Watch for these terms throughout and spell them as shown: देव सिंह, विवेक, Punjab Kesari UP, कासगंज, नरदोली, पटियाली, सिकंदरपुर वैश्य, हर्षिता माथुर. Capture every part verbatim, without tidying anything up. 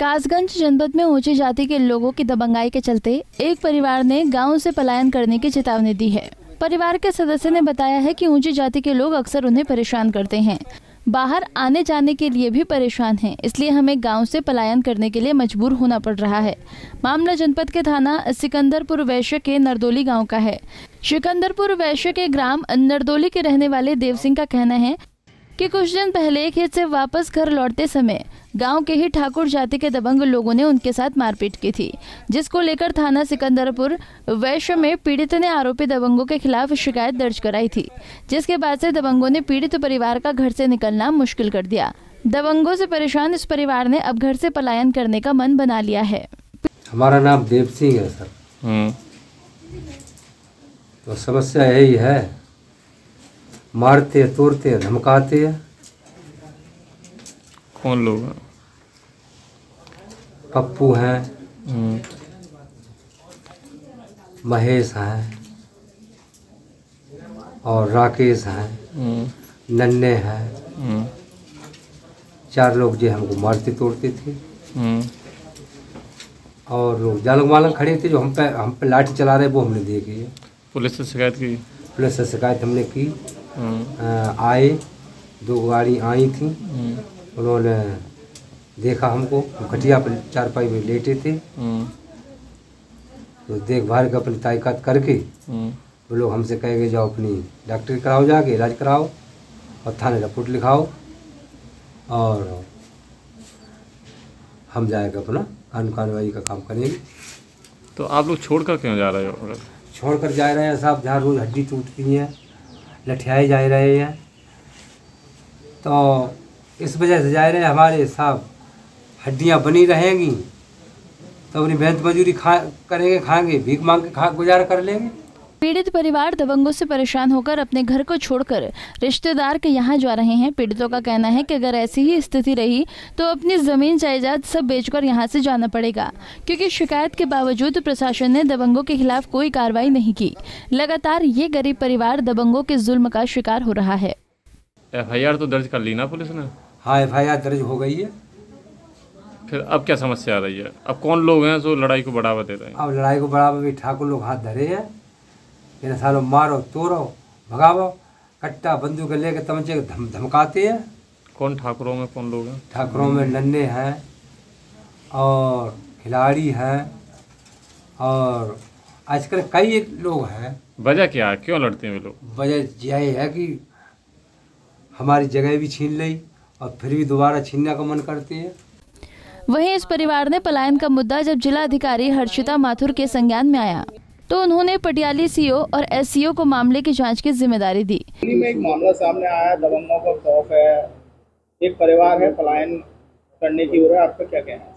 कासगंज जनपद में ऊंची जाति के लोगों की दबंगाई के चलते एक परिवार ने गाँव से पलायन करने की चेतावनी दी है। परिवार के सदस्य ने बताया है कि ऊंची जाति के लोग अक्सर उन्हें परेशान करते हैं, बाहर आने जाने के लिए भी परेशान हैं, इसलिए हमें गांव से पलायन करने के लिए मजबूर होना पड़ रहा है। मामला जनपद के थाना सिकंदरपुर वैश्य के नरदोली गांव का है। सिकंदरपुर वैश्य के ग्राम नरदोली के रहने वाले देव सिंह का कहना है कि कुछ दिन पहले खेत से वापस घर लौटते समय गांव के ही ठाकुर जाति के दबंग लोगों ने उनके साथ मारपीट की थी, जिसको लेकर थाना सिकंदरपुर वैश्य में पीड़ित ने आरोपी दबंगों के खिलाफ शिकायत दर्ज कराई थी, जिसके बाद से दबंगों ने पीड़ित परिवार का घर से निकलना मुश्किल कर दिया। दबंगों से परेशान इस परिवार ने अब घर से पलायन करने का मन बना लिया है। हमारा नाम देव सिंह है सर, तो समस्या यही है, मारते तोड़ते धमकाते। कौन लोग हैं? पप्पू हैं, महेश हैं और राकेश हैं, नन्हे हैं, चार लोग जो हमको मारते तोड़ते थे। और लोग जालंग मालंग खड़े थे जो हम पे हम पे लाठी चला रहे, वो हमने देखी। पुलिस से शिकायत की? पुलिस से शिकायत हमने की। आए, दो गाड़ी आई थी, उन्होंने देखा हमको, घटिया पर चारपाई में लेटे थे, तो देखभाल का अपनी ताकत करके वो लोग हमसे कहे गए जाओ अपनी डॉक्टरी कराओ, जाके इलाज कराओ और थाने रिपोर्ट लिखाओ और हम जाएगा अपना कानून कार्रवाई का काम करेंगे। तो आप लोग छोड़ कर क्यों जा रहे हो? छोड़ कर जा रहे हैं साहब, जहाँ रोज हड्डी टूटती है, लठियाए जा रहे हैं, तो इस वजह से जा रहे हैं। हमारे साहब हड्डियाँ बनी रहेंगी तो अपनी मेहनत मजदूरी खा करेंगे, खाएंगे, भीख मांग के खा गुजारा कर लेंगे। पीड़ित परिवार दबंगों से परेशान होकर अपने घर को छोड़कर रिश्तेदार के यहाँ जा रहे हैं। पीड़ितों का कहना है कि अगर ऐसी ही स्थिति रही तो अपनी जमीन जायदाद सब बेचकर यहाँ से जाना पड़ेगा, क्योंकि शिकायत के बावजूद प्रशासन ने दबंगों के खिलाफ कोई कार्रवाई नहीं की। लगातार ये गरीब परिवार दबंगों के जुल्म का शिकार हो रहा है। एफ आई आर तो दर्ज कर ली ना पुलिस ने? हाँ, एफ आई आर दर्ज हो गई है। फिर अब क्या समस्या आ रही है? अब कौन लोग हैं जो लड़ाई को बढ़ावा दे रहे हैं? अब लड़ाई को बढ़ावा भी ठाकुर लोग हाथ धरे हैं। इन सालों मारो तोड़ो भगाओ, कट्टा बंदूक लेके तमंचे धम धमकाते हैं। कौन ठाकुरों में कौन लोग हैं? ठाकुरों में नन्हे हैं और खिलाड़ी हैं और आजकल कई लोग हैं। वजह क्या है, क्यों लड़ते हैं वे लोग? वजह यही है कि हमारी जगह भी छीन ली और फिर भी दोबारा छीनने का मन करते हैं। वहीं इस परिवार ने पलायन का मुद्दा जब जिला अधिकारी हर्षिता माथुर के संज्ञान में आया तो उन्होंने पटियाली सीओ और एससीओ को मामले की जांच की जिम्मेदारी दी। में एक मामला सामने आया, दबंगों का खौफ है, एक परिवार है पलायन करने की हो रहा है, आपका क्या कहना है?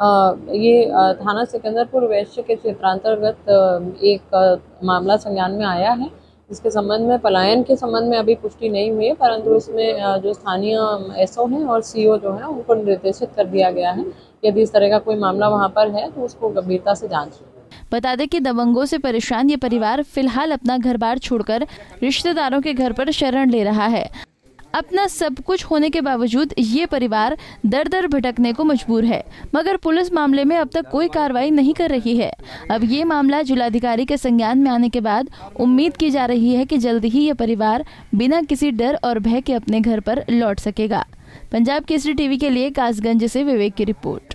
आ, ये थाना सिकंदरपुर वैश्य के क्षेत्रांतर्गत एक मामला संज्ञान में आया है। इसके संबंध में पलायन के संबंध में अभी पुष्टि नहीं हुई है, परंतु इसमें जो स्थानीय एसओ हैं और सीओ जो हैं उनको निर्देशित कर दिया गया है, यदि इस तरह का कोई मामला वहाँ पर है तो उसको गंभीरता से जांच। बता दें कि दबंगों से परेशान ये परिवार फिलहाल अपना घर बार छोड़कर रिश्तेदारों के घर पर शरण ले रहा है। अपना सब कुछ होने के बावजूद ये परिवार दर दर भटकने को मजबूर है, मगर पुलिस मामले में अब तक कोई कार्रवाई नहीं कर रही है। अब ये मामला जिलाधिकारी के संज्ञान में आने के बाद उम्मीद की जा रही है कि जल्द ही ये परिवार बिना किसी डर और भय के अपने घर पर लौट सकेगा। पंजाब केसरी टीवी के लिए कासगंज से विवेक की रिपोर्ट।